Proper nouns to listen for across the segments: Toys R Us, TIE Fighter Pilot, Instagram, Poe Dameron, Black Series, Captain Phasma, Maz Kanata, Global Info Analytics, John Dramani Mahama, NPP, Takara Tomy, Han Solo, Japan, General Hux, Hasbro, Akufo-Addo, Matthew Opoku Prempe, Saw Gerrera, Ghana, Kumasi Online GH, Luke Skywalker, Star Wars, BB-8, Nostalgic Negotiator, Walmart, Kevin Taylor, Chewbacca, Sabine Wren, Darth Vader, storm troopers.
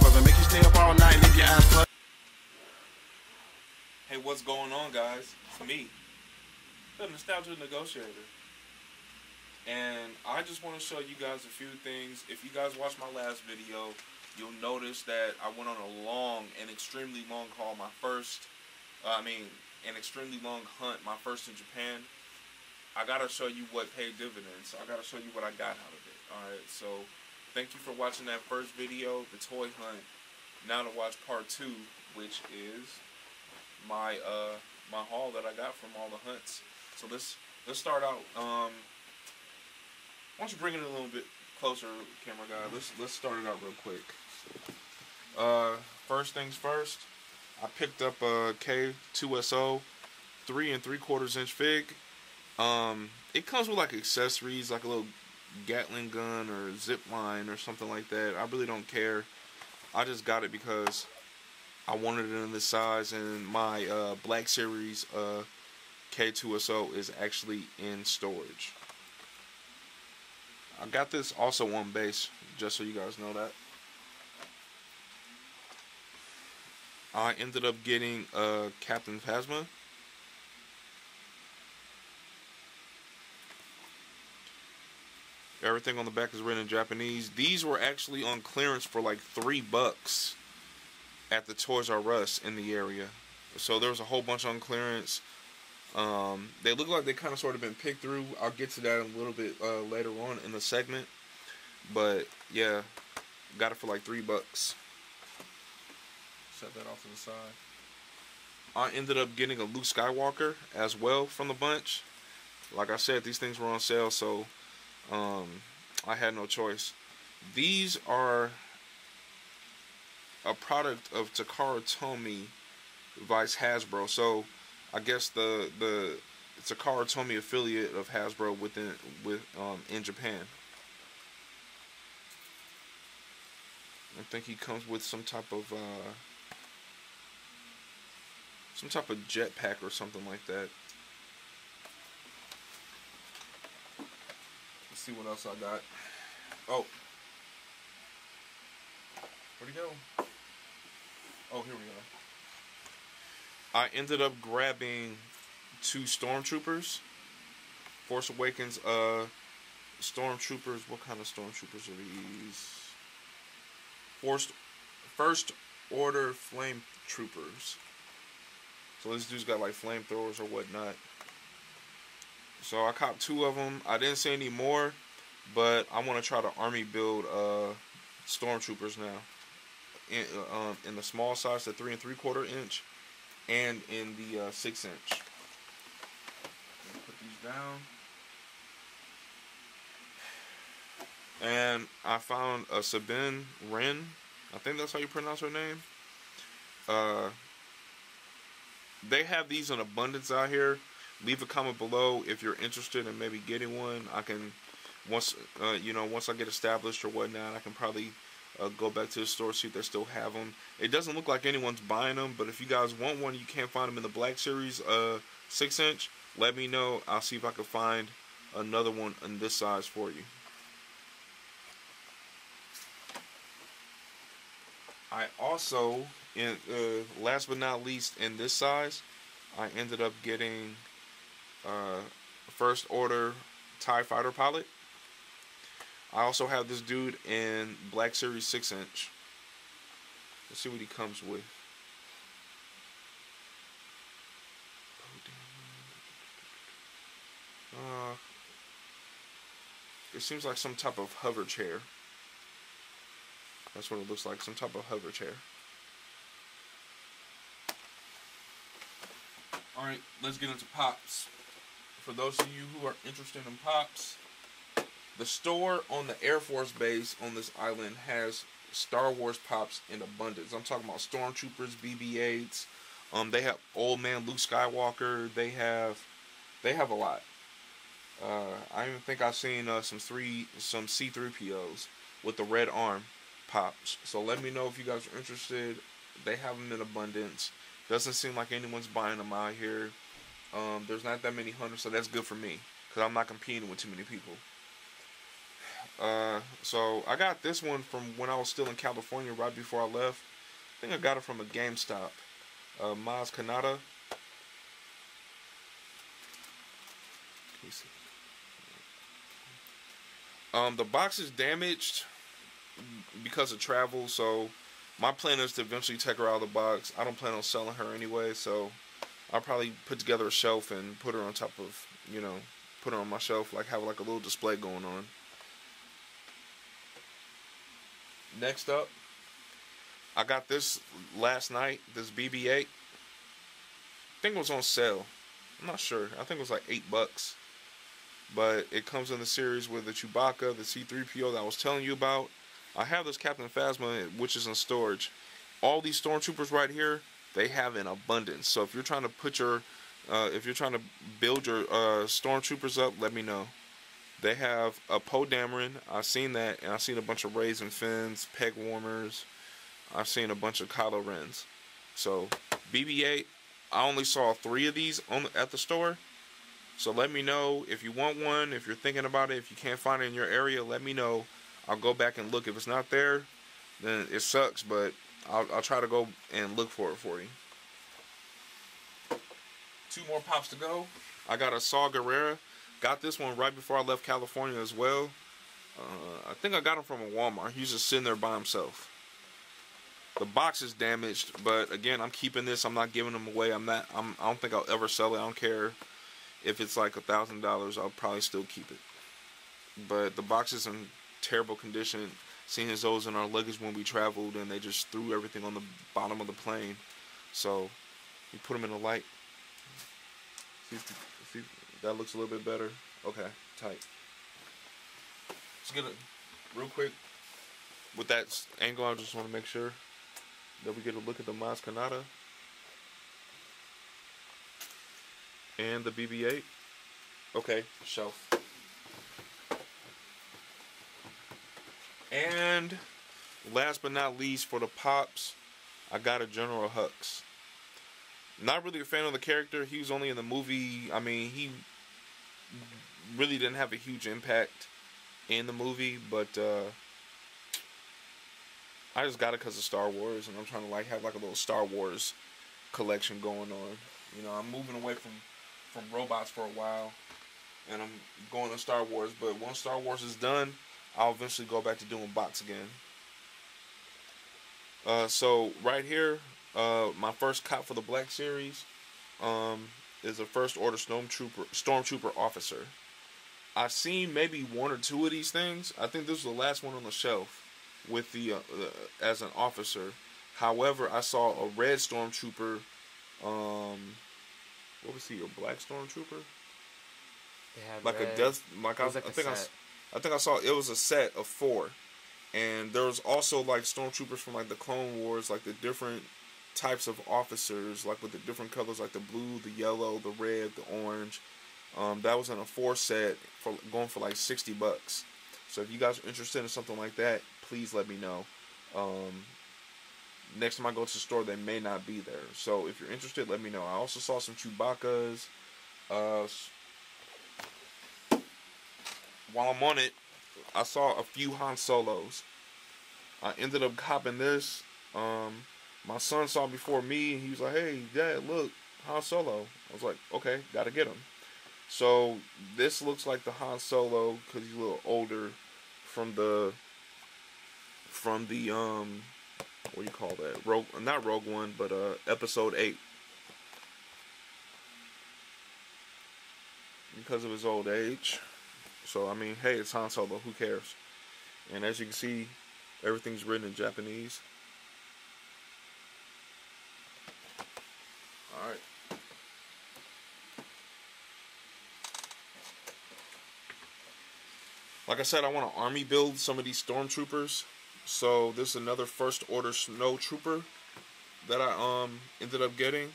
motherfucker. Make you stay up all night and leave your ass plugged. Hey, what's going on, guys? It's me, the Nostalgic Negotiator. And I just want to show you guys a few things. If you guys watched my last video, you'll notice that I went on a long and extremely long haul. My first, an extremely long hunt, my first in Japan. I gotta show you what paid dividends. I gotta show you what I got out of it. Alright, so thank you for watching that first video, the toy hunt. Now to watch part 2, which is my haul that I got from all the hunts. So let's start out. Why don't you bring it a little bit closer, camera guy? Let's start it out real quick. First things first, I picked up a K2SO 3 3/4 inch fig. It comes with like accessories, like a little Gatling gun or zip line or something like that. I really don't care. I just got it because I wanted it in this size, and my Black Series K2SO is actually in storage. I got this also on base, just so you guys know that. I ended up getting Captain Phasma. Everything on the back is written in Japanese. These were actually on clearance for like $3 at the Toys R Us in the area. So there was a whole bunch on clearance. They look like they kind of sort of been picked through. I'll get to that a little bit later on in the segment. But yeah, got it for like $3. Set that off to the side. I ended up getting a Luke Skywalker as well from the bunch. Like I said, these things were on sale, so I had no choice. These are a product of Takara Tomy vice Hasbro. So I guess the Takara Tomy affiliate of Hasbro in Japan. I think he comes with some type of jetpack or something like that. See what else I got. Oh, where'd he go? Oh, here we go. I ended up grabbing 2 stormtroopers. Force Awakens stormtroopers. What kind of stormtroopers are these? First Order flame troopers. So this dude's got like flamethrowers or whatnot. So I copped 2 of them. I didn't see any more, but I want to try to army build stormtroopers now. In the small size, the 3 3/4 inch, and in the 6 inch. Put these down. And I found a Sabine Wren. I think that's how you pronounce her name. They have these in abundance out here. Leave a comment below if you're interested in maybe getting one. I can, once I get established or whatnot, I can probably go back to the store, see if they still have them. It doesn't look like anyone's buying them, but if you guys want one, you can't find them in the Black Series 6 inch, let me know. I'll see if I can find another one in this size for you. I also, last but not least, in this size, I ended up getting First Order TIE Fighter Pilot. I also have this dude in Black Series 6 inch. Let's see what he comes with. It seems like some type of hover chair. That's what it looks like, some type of hover chair. Alright, let's get into Pops. For those of you who are interested in Pops, the store on the Air Force base on this island has Star Wars Pops in abundance. I'm talking about Stormtroopers, BB-8s. They have Old Man Luke Skywalker. They have a lot. I even think I've seen some C-3POs with the red arm Pops. So let me know if you guys are interested. They have them in abundance. Doesn't seem like anyone's buying them out here. There's not that many hunters, so that's good for me, because I'm not competing with too many people. So I got this one from when I was still in California right before I left. I think I got it from a GameStop. Maz Kanata. Let me see. The box is damaged because of travel, so my plan is to eventually take her out of the box. I don't plan on selling her anyway, so I'll probably put together a shelf and put her on top of, you know, put her on my shelf, like have like a little display going on. Next up, I got this last night, this BB-8. I think it was on sale. I'm not sure. I think it was like $8. But it comes in the series with the Chewbacca, the C-3PO that I was telling you about. I have this Captain Phasma, which is in storage. All these stormtroopers right here, they have in abundance. So if you're trying to put your, if you're trying to build your stormtroopers up, let me know. They have a Poe Dameron. I've seen that, and I've seen a bunch of Reys and Finns, peg warmers. I've seen a bunch of Kylo Rens. So BB-8, I only saw 3 of these at the store. So let me know if you want one, if you're thinking about it, if you can't find it in your area, let me know. I'll go back and look. If it's not there, then it sucks, but I'll try to go and look for it for you. 2 more pops to go. I got a Saw Gerrera. Got this one right before I left California as well. I think I got him from a Walmart. He's just sitting there by himself. The box is damaged, but again, I'm keeping this. I'm not giving them away. I don't think I'll ever sell it. I don't care. If it's like $1,000, I'll probably still keep it. But the box is in terrible condition, seeing as those in our luggage when we traveled, and they just threw everything on the bottom of the plane. So you put them in the light. See if that looks a little bit better. Okay, tight. Let's get it real quick. With that angle, I just want to make sure that we get a look at the Maz Kanata. And the BB-8. Okay, shelf. And last but not least, for the pops, I got a General Hux. Not really a fan of the character. He was only in the movie. I mean, he really didn't have a huge impact in the movie, but I just got it because of Star Wars, and I'm trying to like have like a little Star Wars collection going on. You know, I'm moving away from robots for a while, and I'm going to Star Wars, but once Star Wars is done, I'll eventually go back to doing box again. So right here, my first cop for the Black Series is a First Order Stormtrooper officer. I've seen maybe 1 or 2 of these things. I think this was the last one on the shelf with the as an officer. However, I saw a red stormtrooper. What was he? A black stormtrooper? They had like red. A death. Like, I think I saw it was a set of 4, and there was also like stormtroopers from like the Clone Wars, like the different types of officers, like with the different colors, like the blue, the yellow, the red, the orange. That was in a 4 set for going for like $60. So if you guys are interested in something like that, please let me know. Next time I go to the store, they may not be there. So if you're interested, let me know. I also saw some Chewbaccas. While I'm on it, I saw a few Han Solos. I ended up copping this. My son saw before me, and he was like, "Hey, Dad, look, Han Solo." I was like, "Okay, gotta get him." So this looks like the Han Solo because he's a little older from the what do you call that? Not Rogue One, but Episode 8. Because of his old age. So, I mean, hey, it's Han Solo. Who cares? And as you can see, everything's written in Japanese. Alright. Like I said, I want to army build some of these stormtroopers. So this is another First Order Snowtrooper that I ended up getting.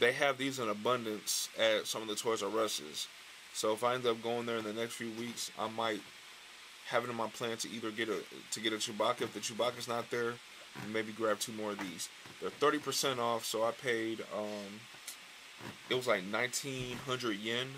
They have these in abundance at some of the Toys R Us's. So if I end up going there in the next few weeks, I might have it in my plan to either get a Chewbacca. If the Chewbacca's not there, maybe grab 2 more of these. They're 30% off, so I paid it was like 1,900 yen,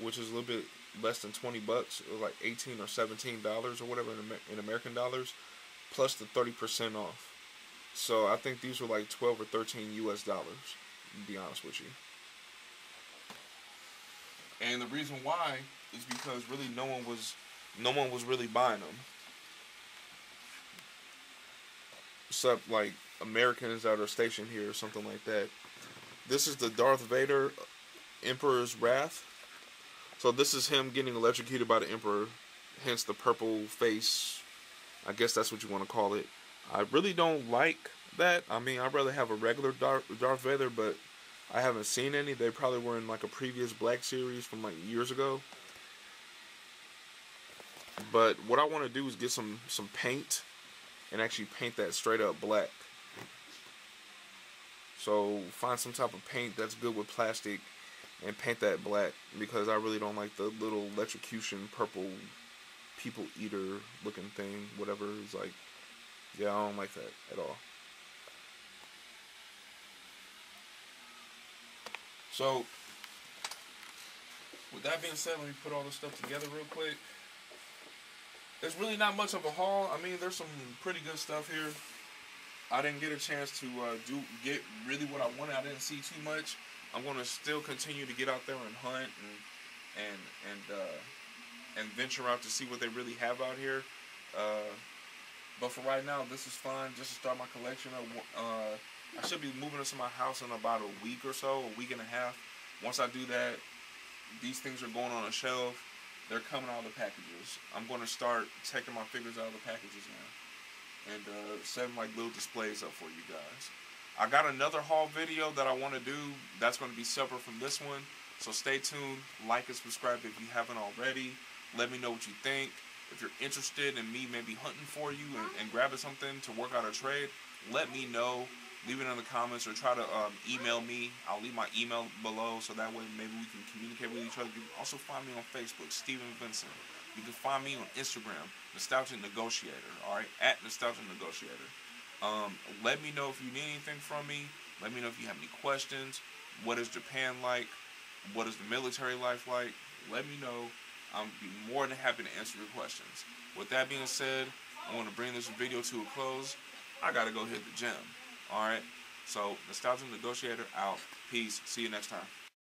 which is a little bit less than $20. It was like $18 or $17 or whatever in American dollars, plus the 30% off. So I think these were like 12 or 13 US dollars, to be honest with you. And the reason why is because really no one was really buying them, except like Americans that are stationed here or something like that. This is the Darth Vader Emperor's Wrath. So this is him getting electrocuted by the Emperor, hence the purple face. I guess that's what you want to call it. I really don't like that. I mean, I'd rather have a regular Darth Vader, but I haven't seen any. They probably were in like a previous Black series from like years ago. But what I want to do is get some paint and actually paint that straight up black. So find some type of paint that's good with plastic and paint that black, because I really don't like the little electrocution purple people eater looking thing, whatever. It's like, yeah, I don't like that at all. So with that being said, let me put all this stuff together real quick. It's really not much of a haul. I mean, there's some pretty good stuff here. I didn't get a chance to get really what I wanted. I didn't see too much. I'm gonna still continue to get out there and hunt and venture out to see what they really have out here. But for right now, this is fine. Just to start my collection. I should be moving into my house in about a week or so, a week and a half. Once I do that, these things are going on a shelf. They're coming out of the packages. I'm going to start taking my figures out of the packages now and setting like little displays up for you guys. I got another haul video that I want to do. That's going to be separate from this one. So stay tuned. Like and subscribe if you haven't already. Let me know what you think. If you're interested in me maybe hunting for you and grabbing something to work out a trade, let me know. Leave it in the comments or try to email me. I'll leave my email below so that way maybe we can communicate with each other. You can also find me on Facebook, Steven Vincent. You can find me on Instagram, Nostalgic Negotiator, all right, at Nostalgic Negotiator. Let me know if you need anything from me. Let me know if you have any questions. What is Japan like? What is the military life like? Let me know. I'll be more than happy to answer your questions. With that being said, I want to bring this video to a close. I got to go hit the gym. Alright, so Nostalgic Negotiator out. Peace. See you next time.